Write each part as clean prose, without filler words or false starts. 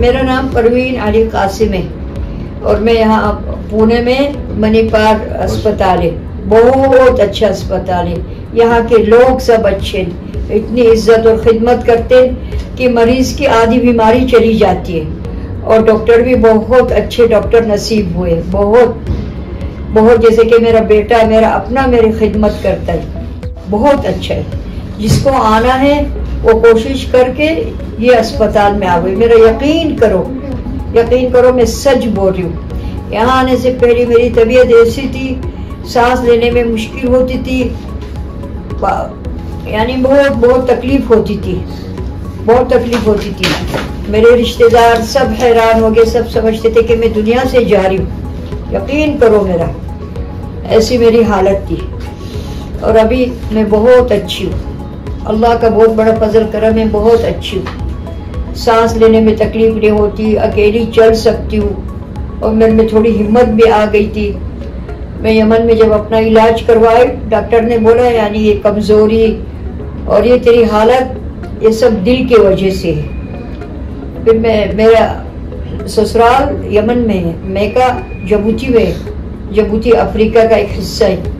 मेरा नाम परवीन अली कासिम है और मैं यहाँ पुणे में मणिपाल अस्पताल है, बहुत अच्छा अस्पताल है। यहाँ के लोग सब अच्छे, इतनी इज्जत और खिदमत करते कि मरीज की आधी बीमारी चली जाती है। और डॉक्टर भी बहुत अच्छे डॉक्टर नसीब हुए, बहुत बहुत, जैसे कि मेरा बेटा मेरा अपना मेरी खिदमत करता है, बहुत अच्छा है। जिसको आना है वो कोशिश करके ये अस्पताल में आ गई। मेरा यकीन करो, मैं सच बोल रही हूँ। यहाँ आने से पहले मेरी तबीयत ऐसी थी, सांस लेने में मुश्किल होती थी, यानी बहुत तकलीफ होती थी, बहुत तकलीफ होती थी। मेरे रिश्तेदार सब हैरान हो गए, सब समझते थे कि मैं दुनिया से जा रही हूँ। यकीन करो मेरा ऐसी मेरी हालत थी और अभी मैं बहुत अच्छी हूँ। अल्लाह का बहुत बड़ा फजल करम, मैं बहुत अच्छी हूँ, सांस लेने में तकलीफ नहीं होती, अकेली चल सकती हूँ और मेरे में थोड़ी हिम्मत भी आ गई थी। मैं यमन में जब अपना इलाज करवाए, डॉक्टर ने बोला यानी ये कमज़ोरी और ये तेरी हालत ये सब दिल के वजह से है। फिर मेरा ससुराल यमन में है, मैं का जबूती में, जबूती अफ्रीका का एक हिस्सा है।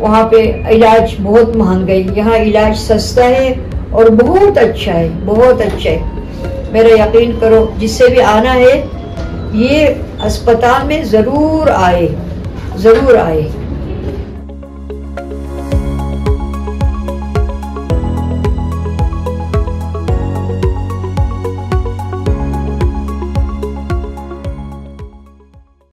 वहाँ पे इलाज बहुत महंगा है, यहाँ इलाज सस्ता है और बहुत अच्छा है, बहुत अच्छा है। मेरा यकीन करो जिससे भी आना है ये अस्पताल में ज़रूर आए, ज़रूर आए।